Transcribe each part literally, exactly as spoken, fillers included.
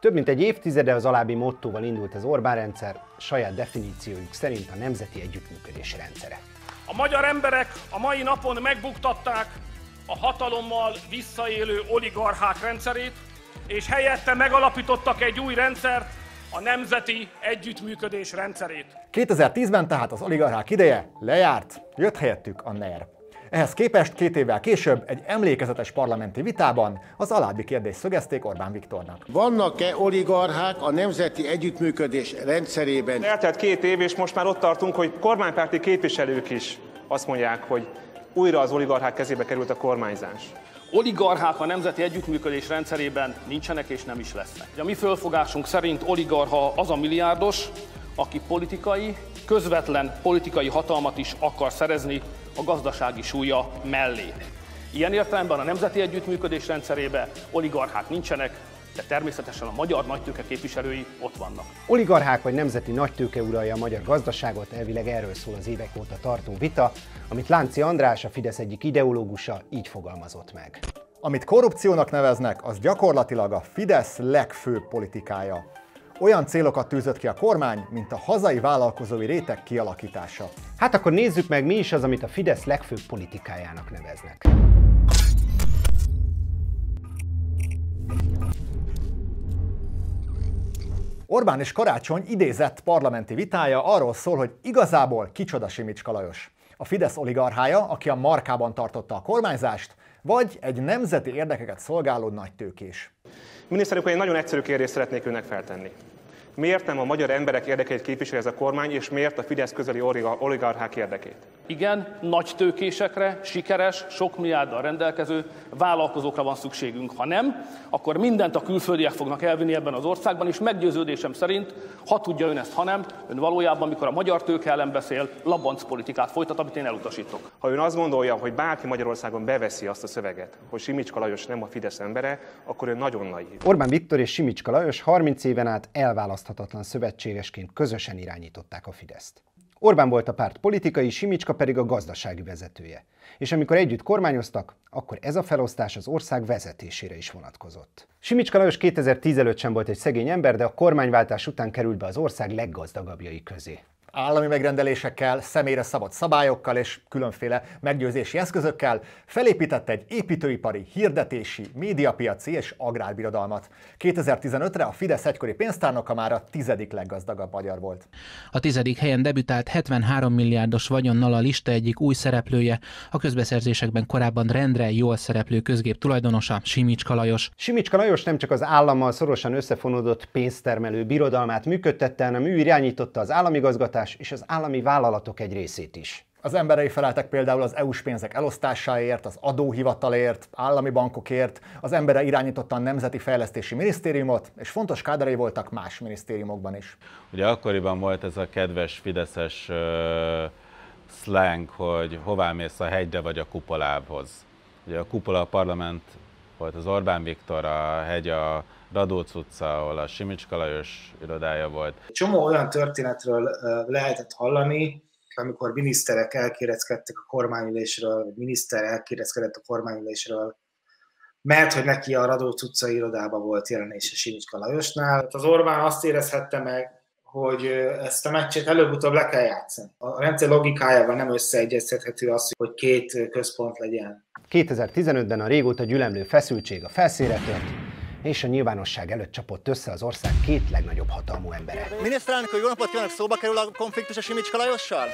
Több mint egy évtizede az alábbi mottóval indult az Orbán rendszer, saját definíciójuk szerint a nemzeti együttműködés rendszere. A magyar emberek a mai napon megbuktatták a hatalommal visszaélő oligarchák rendszerét, és helyette megalapítottak egy új rendszert, a nemzeti együttműködés rendszerét. kétezer-tízben tehát az oligarchák ideje lejárt, jött helyettük a NER. Ehhez képest két évvel később egy emlékezetes parlamenti vitában az alábbi kérdést szögezték Orbán Viktornak. Vannak-e oligarchák a nemzeti együttműködés rendszerében? Eltelt két év, és most már ott tartunk, hogy kormánypárti képviselők is azt mondják, hogy újra az oligarchák kezébe került a kormányzás. Oligarchák a nemzeti együttműködés rendszerében nincsenek és nem is lesznek. A mi fölfogásunk szerint oligarcha az a milliárdos, aki politikai, közvetlen politikai hatalmat is akar szerezni a gazdasági súlya mellé. Ilyen értelemben a nemzeti együttműködés rendszerében oligarchák nincsenek, de természetesen a magyar nagytőke képviselői ott vannak. Oligarchák vagy nemzeti nagytőke uralja a magyar gazdaságot, elvileg erről szól az évek óta tartó vita, amit Lánczi András, a Fidesz egyik ideológusa így fogalmazott meg. Amit korrupciónak neveznek, az gyakorlatilag a Fidesz legfőbb politikája. Olyan célokat tűzött ki a kormány, mint a hazai vállalkozói réteg kialakítása. Hát akkor nézzük meg, mi is az, amit a Fidesz legfőbb politikájának neveznek. Orbán és Karácsony idézett parlamenti vitája arról szól, hogy igazából kicsoda Simicska Lajos. A Fidesz oligarchája, aki a markában tartotta a kormányzást, vagy egy nemzeti érdekeket szolgáló nagytőkés. Miniszterük, én nagyon egyszerű kérdést szeretnék önnek feltenni. Miért nem a magyar emberek érdekeit képviseli ez a kormány, és miért a Fidesz közeli oligarchák érdekét? Igen, nagy tőkésekre, sikeres, sok milliárddal rendelkező vállalkozókra van szükségünk. Ha nem, akkor mindent a külföldiek fognak elvinni ebben az országban, és meggyőződésem szerint, ha tudja ön ezt, ha nem, ön valójában, amikor a magyar tőke ellen beszél, labancpolitikát folytat, amit én elutasítok. Ha ön azt gondolja, hogy bárki Magyarországon beveszi azt a szöveget, hogy Simicska Lajos nem a Fidesz embere, akkor ő nagyon naív. Orbán Viktor és Simicska Lajos harminc éven át elválaszthatatlan szövetségesként közösen irányították a Fideszt. Orbán volt a párt politikai, Simicska pedig a gazdasági vezetője. És amikor együtt kormányoztak, akkor ez a felosztás az ország vezetésére is vonatkozott. Simicska Lajos kétezer-tíz előtt sem volt egy szegény ember, de a kormányváltás után került be az ország leggazdagabbjai közé. Állami megrendelésekkel, személyre szabott szabályokkal és különféle meggyőzési eszközökkel felépített egy építőipari, hirdetési, médiapiaci és agrárbirodalmat. kétezer-tizenötre a Fidesz egykori pénztárnoka már a tizedik leggazdagabb magyar volt. A tizedik helyen debütált hetvenhárom milliárdos vagyonnal a lista egyik új szereplője, a közbeszerzésekben korábban rendre jól szereplő közgép tulajdonosa, Simicska Lajos. Simicska Lajos nem csak az állammal szorosan összefonódott pénztermelő birodalmát működtette, hanem ő irányította az államigazgatást és az állami vállalatok egy részét is. Az emberei feleltek például az é u-s pénzek elosztásáért, az adóhivatalért, állami bankokért, az embere irányította a Nemzeti Fejlesztési Minisztériumot, és fontos káderei voltak más minisztériumokban is. Ugye akkoriban volt ez a kedves fideszes uh, slang, hogy hová mész, a hegyre vagy a kupolához. Ugye a kupola a parlament volt, az Orbán Viktor, a hegy a Radóc utca, ahol a Simicska Lajos irodája volt. Csomó olyan történetről lehetett hallani, amikor miniszterek elkéreckedtek a kormányülésről, vagy miniszter elkéreckedett a kormányülésről, mert hogy neki a Radóc utca irodában volt jelenése Simicska Lajosnál. Az Orbán azt érezhette meg, hogy ezt a meccset előbb-utóbb le kell játszani. A rendszer logikájával nem összeegyeztethető az, hogy két központ legyen. kétezer-tizenötben a régóta gyülemlő feszültség a felszínre tört, és a nyilvánosság előtt csapott össze az ország két legnagyobb hatalmú embere. Miniszterelnök, hogy jó napot kívánok, szóba kerül a konfliktus a Simicska Lajossal?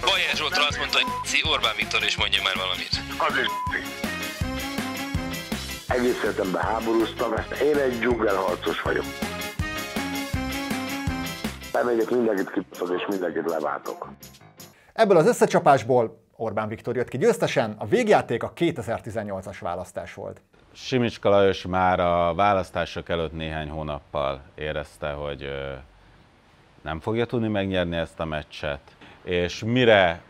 Bajer Zsoltra azt mondta, hogy Orbán Viktor is mondja már valamit. Azért egész életemben háborúztam, én egy dzsungelharcos vagyok. Bemegyek, mindenkit kipaszok és mindenkit leváltok. Ebből az összecsapásból Orbán Viktor jött ki győztesen, a végjáték a kétezer-tizennyolcas választás volt. Simicska Lajos már a választások előtt néhány hónappal érezte, hogy nem fogja tudni megnyerni ezt a meccset, és mire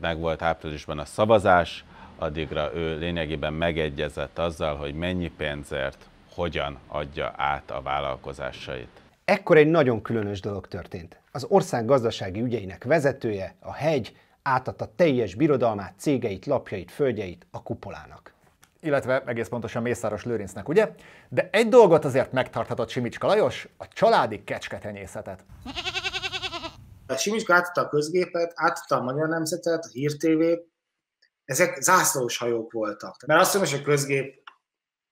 megvolt áprilisban a szavazás, addigra ő lényegében megegyezett azzal, hogy mennyi pénzért hogyan adja át a vállalkozásait. Ekkor egy nagyon különös dolog történt. Az ország gazdasági ügyeinek vezetője, a hegy, átadta teljes birodalmát, cégeit, lapjait, földjeit a kupolának. Illetve egész pontosan Mészáros Lőrincnek, ugye? De egy dolgot azért megtarthatott Simicska Lajos, a családi kecsketenyészetet. Simicska átadta a közgépet, átadta a Magyar Nemzetet, a Hír té vét. Ezek zászlós hajók voltak. Mert azt mondom, hogy a közgép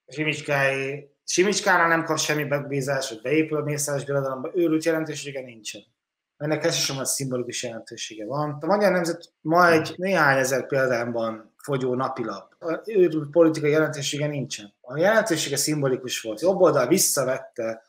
Simicskái, Simicskánál nem kap semmi megbízás, hogy beépül a Mészáros birodalomba, őrült jelentősége nincsen. Ennek elsősorban szimbolikus jelentősége van. A Magyar Nemzet ma egy néhány ezer példányban fogyó napilap. A őrült politikai jelentősége nincsen. A jelentősége szimbolikus volt. Jobb oldal visszavette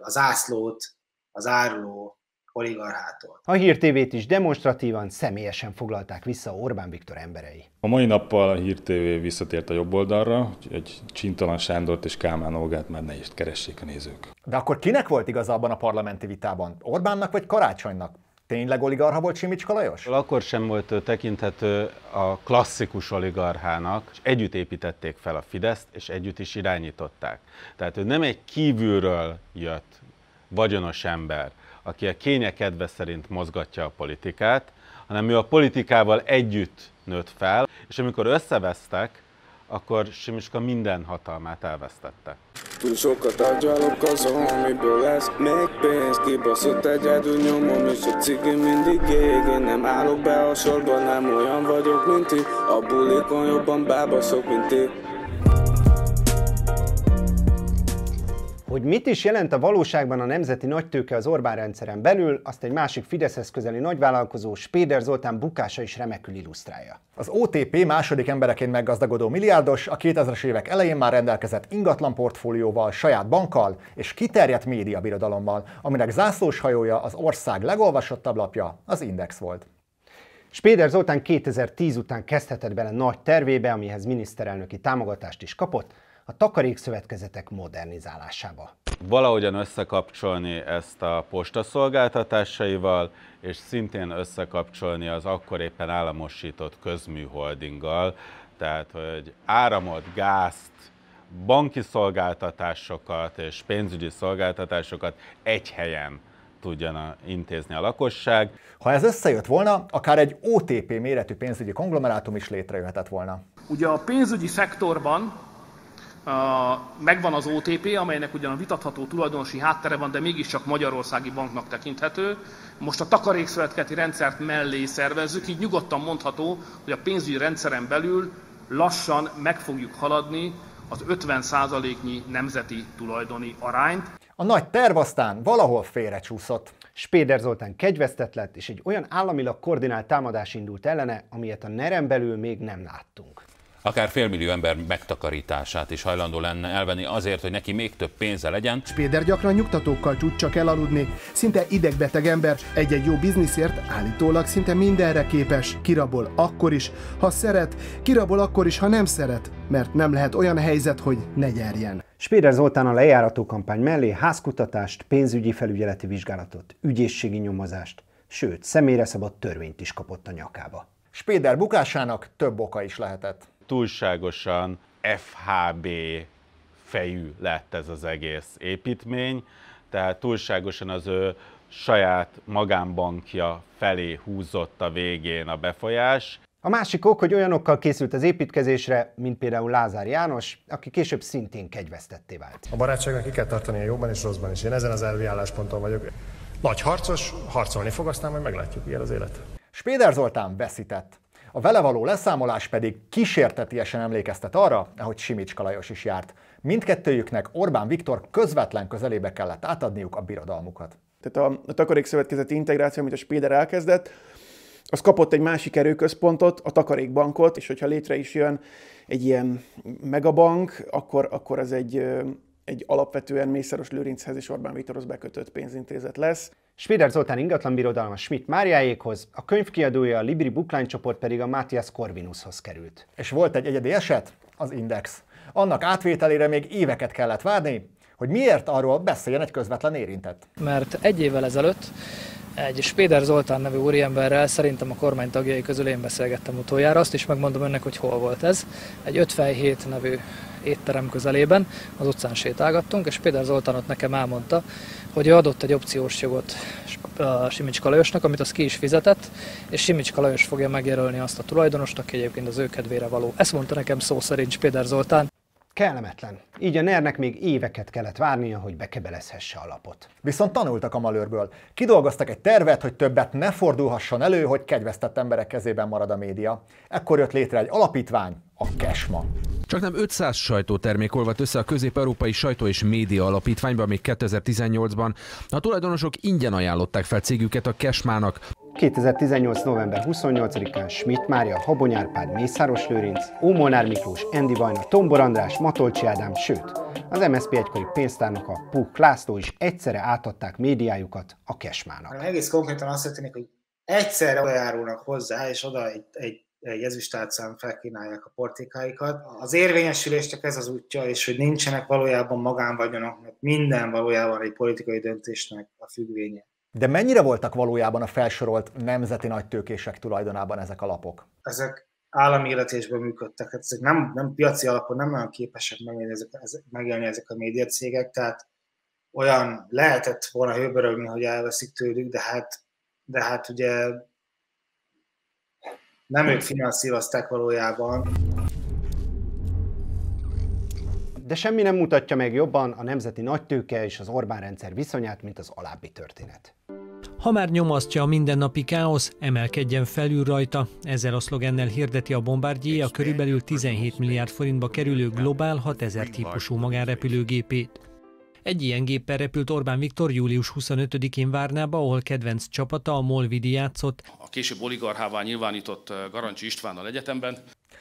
az ászlót, az áruló oligarchától. A Hír té vét is demonstratívan, személyesen foglalták vissza Orbán Viktor emberei. A mai nappal a Hír té vé visszatért a jobb oldalra, hogy Csintalan Sándort és Kálmán Olgát már ne is keressék a nézők. De akkor kinek volt igaza abban a parlamenti vitában? Orbánnak vagy Karácsonynak? Tényleg oligarcha volt Simicska Lajos? Akkor sem volt tekinthető a klasszikus oligarchának, és együtt építették fel a Fideszt, és együtt is irányították. Tehát ő nem egy kívülről jött vagyonos ember, aki a kénye kedve szerint mozgatja a politikát, hanem ő a politikával együtt nőtt fel, és amikor összevesztek, akkor Simicska minden hatalmát elvesztette. Túl sokat agyalok azon, amiből lesz még pénz. Kibaszott egyedül nyomom, és a cigim mindig ég. Én nem állok be a sorban, nem olyan vagyok, mint ti. A bulikon jobban bábaszok, mint ti. Hogy mit is jelent a valóságban a nemzeti nagytőke az Orbán rendszeren belül, azt egy másik Fideszhez közeli nagyvállalkozó, Spéder Zoltán bukása is remekül illusztrálja. Az o té pé második embereként meggazdagodó milliárdos a kétezres évek elején már rendelkezett ingatlan portfólióval, saját bankkal és kiterjedt médiabirodalommal, aminek zászlós hajója, az ország legolvasottabb lapja, az Index volt. Spéder Zoltán kétezer-tíz után kezdhetett bele nagy tervébe, amihez miniszterelnöki támogatást is kapott, a takarékszövetkezetek modernizálásába. Valahogyan összekapcsolni ezt a postaszolgáltatásaival, és szintén összekapcsolni az akkor éppen államosított közműholdinggal, tehát hogy áramot, gázt, banki szolgáltatásokat és pénzügyi szolgáltatásokat egy helyen tudjana intézni a lakosság. Ha ez összejött volna, akár egy o té pé méretű pénzügyi konglomerátum is létrejöhetett volna. Ugye a pénzügyi szektorban megvan az o té pé, amelynek ugyan a vitatható tulajdonosi háttere van, de mégiscsak magyarországi banknak tekinthető. Most a takarékszövetkezeti rendszert mellé szervezzük, így nyugodtan mondható, hogy a pénzügyi rendszeren belül lassan meg fogjuk haladni az ötven százaléknyi nemzeti tulajdoni arányt. A nagy terv aztán valahol félrecsúszott. Spéder Zoltán kegyvesztett lett, és egy olyan államilag koordinált támadás indult ellene, amilyet a neren belül még nem láttunk. Akár félmillió ember megtakarítását is hajlandó lenne elvenni azért, hogy neki még több pénze legyen. Spéder gyakran nyugtatókkal tud csak elaludni. Szinte idegbeteg ember, egy-egy jó bizniszért állítólag szinte mindenre képes. Kirabol akkor is, ha szeret, kirabol akkor is, ha nem szeret, mert nem lehet olyan helyzet, hogy ne nyerjen. Spéder Zoltán a lejárató kampány mellé házkutatást, pénzügyi felügyeleti vizsgálatot, ügyészségi nyomozást, sőt, személyre szabott törvényt is kapott a nyakába. Spéder bukásának több oka is lehetett. Túlságosan ef há bé fejű lett ez az egész építmény, tehát túlságosan az ő saját magánbankja felé húzott a végén a befolyás. A másik ok, hogy olyanokkal készült az építkezésre, mint például Lázár János, aki később szintén kegyvesztetté vált. A barátságnak ki kell tartani a jóban és rosszban is. Én ezen az elvi állásponton vagyok. Nagy harcos, harcolni fog, aztán majd meglátjuk, ilyen az élet. Spéder Zoltán veszített. A vele való leszámolás pedig kísértetiesen emlékeztet arra, ahogy Simicska Lajos is járt. Mindkettőjüknek Orbán Viktor közvetlen közelébe kellett átadniuk a birodalmukat. Tehát a, a takarékszövetkezeti integráció, amit a Spéder elkezdett, az kapott egy másik erőközpontot, a takarékbankot, és hogyha létre is jön egy ilyen megabank, akkor, akkor ez egy, egy alapvetően Mészáros Lőrinchez és Orbán Viktorhoz bekötött pénzintézet lesz. Spéder Zoltán ingatlanbirodalma Schmidt Máriáékhoz, a könyvkiadója, a Libri Bookline csoport pedig a Matthias Corvinushoz került. És volt egy egyedi eset, az Index. Annak átvételére még éveket kellett várni, hogy miért arról beszéljen egy közvetlen érintett. Mert egy évvel ezelőtt egy Spéder Zoltán nevű úriemberrel, szerintem a kormány tagjai közül én beszélgettem utoljára, azt is megmondom önnek, hogy hol volt ez. Egy ötvenhét nevű étterem közelében az utcán sétálgattunk, és Spéder Zoltán ott nekem elmondta, hogy ő adott egy opciós jogot a Simicska Lajosnak, amit az ki is fizetett, és Simicska Lajos fogja megjelölni azt a tulajdonost, aki egyébként az ő kedvére való. Ezt mondta nekem szó szerint Spéder Zoltán. Kellemetlen. Így a nernek még éveket kellett várnia, hogy bekebelezhesse a lapot. Viszont tanultak a malőrből. Kidolgoztak egy tervet, hogy többet ne fordulhasson elő, hogy kegyvesztett emberek kezében marad a média. Ekkor jött létre egy alapítvány, a Kesma. Csaknem ötszáz sajtótermék olvat össze a Közép-Európai Sajtó és Média Alapítványban még kétezer-tizennyolcban. A tulajdonosok ingyen ajánlották fel cégüket a Kesmának. kétezer-tizennyolc november huszonnyolcadikán Schmidt Mária, Habony Árpád, Mészáros Lőrinc, Ómolnár Miklós, Endi Vajna, Tombor András, Matolcsi Ádám, sőt, az em es zé pé egykori pénztárnoka, Puk László is egyszerre átadták médiájukat a Kesmának. Egész konkrétan azt történik, hogy egyszerre odajárulnak hozzá, és oda egy, egy egy ezüstálcán felkínálják a portékáikat. Az érvényesülésnek ez az útja, és hogy nincsenek valójában magánvagyonok, mert minden valójában egy politikai döntésnek a függvénye. De mennyire voltak valójában a felsorolt nemzeti nagytőkések tulajdonában ezek a lapok? Ezek állami életésből működtek, hát ezek nem, nem piaci alapon nem olyan képesek megélni ezek, ezek, megélni ezek a médiacégek, tehát olyan lehetett volna hőbörögni, hogy elveszik tőlük, de hát, de hát ugye nem ők finanszírozták valójában. De semmi nem mutatja meg jobban a nemzeti nagytőke és az Orbán rendszer viszonyát, mint az alábbi történet. Ha már nyomasztja a mindennapi káosz, emelkedjen felül rajta. Ezzel a szlogennel hirdeti a Bombardier a körülbelül tizenhét milliárd forintba kerülő Globál hatezer típusú magánrepülőgépét. Egy ilyen géppel repült Orbán Viktor július huszonötödikén Várnába, ahol kedvenc csapata a Molvidi játszott. A később oligarchává nyilvánított Garancsi Istvánnal egyetemben.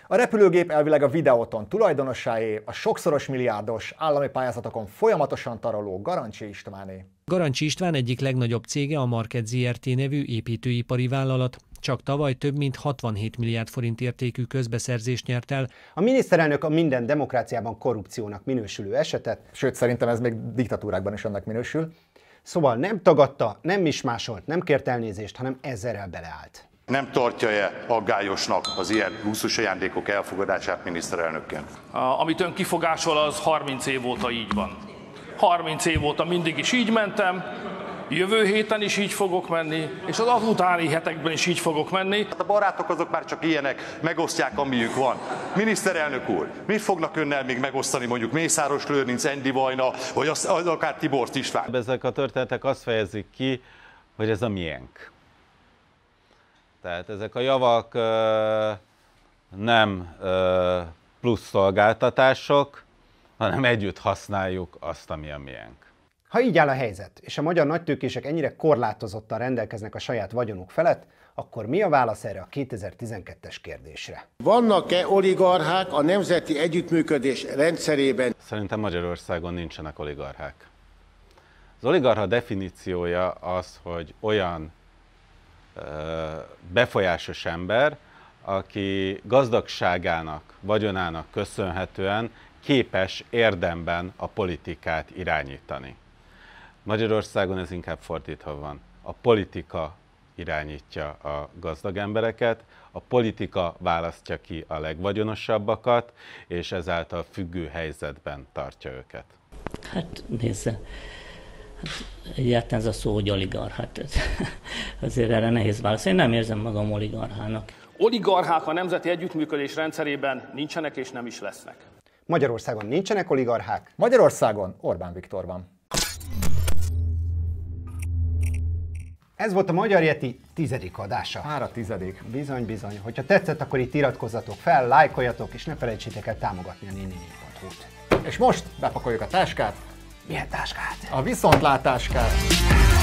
A repülőgép elvileg a Videoton tulajdonosáé, a sokszoros milliárdos állami pályázatokon folyamatosan taroló Garancsi Istváné. Garancsi István egyik legnagyobb cége a Market zé er té nevű építőipari vállalat. Csak tavaly több mint hatvanhét milliárd forint értékű közbeszerzést nyert el. A miniszterelnök a minden demokráciában korrupciónak minősülő esetet, sőt szerintem ez még diktatúrákban is annak minősül, szóval nem tagadta, nem is másolt, nem kért elnézést, hanem ezerrel beleállt. Nem tartja-e aggályosnak az ilyen luxus ajándékok elfogadását miniszterelnökként? Amit ön kifogásol, az harminc év óta így van. harminc év óta mindig is így mentem, jövő héten is így fogok menni, és az utáni hetekben is így fogok menni. A barátok azok már csak ilyenek, megosztják, amiük van. Miniszterelnök úr, mit fognak önnel még megosztani, mondjuk Mészáros Lőrinc, Endi Vajna, vagy az, az akár Tibort István? Ezek a történetek azt fejezik ki, hogy ez a miénk. Tehát ezek a javak nem plusz szolgáltatások, hanem együtt használjuk azt, ami a miénk. Ha így áll a helyzet, és a magyar nagytőkések ennyire korlátozottan rendelkeznek a saját vagyonuk felett, akkor mi a válasz erre a kétezer-tizenkettes kérdésre? Vannak-e oligarchák a nemzeti együttműködés rendszerében? Szerintem Magyarországon nincsenek oligarchák. Az oligarcha definíciója az, hogy olyan ö, befolyásos ember, aki gazdagságának, vagyonának köszönhetően képes érdemben a politikát irányítani. Magyarországon ez inkább fordítva van. A politika irányítja a gazdag embereket, a politika választja ki a legvagyonosabbakat, és ezáltal függő helyzetben tartja őket. Hát nézze, hát egyáltalán ez a szó, hogy oligarchát. Hát azért erre nehéz válaszolni. Én nem érzem magam oligarchának. Oligarchák a nemzeti együttműködés rendszerében nincsenek és nem is lesznek. Magyarországon nincsenek oligarchák. Magyarországon Orbán Viktor van. Ez volt a Magyar Yeti tizedik adása. Már a tizedik. Bizony, bizony. Hogyha tetszett, akkor itt iratkozzatok fel, lájkoljatok, és ne felejtsétek el támogatni a néni négy pont hú-t. És most bepakoljuk a táskát. Milyen táskát? A viszontlátáskát.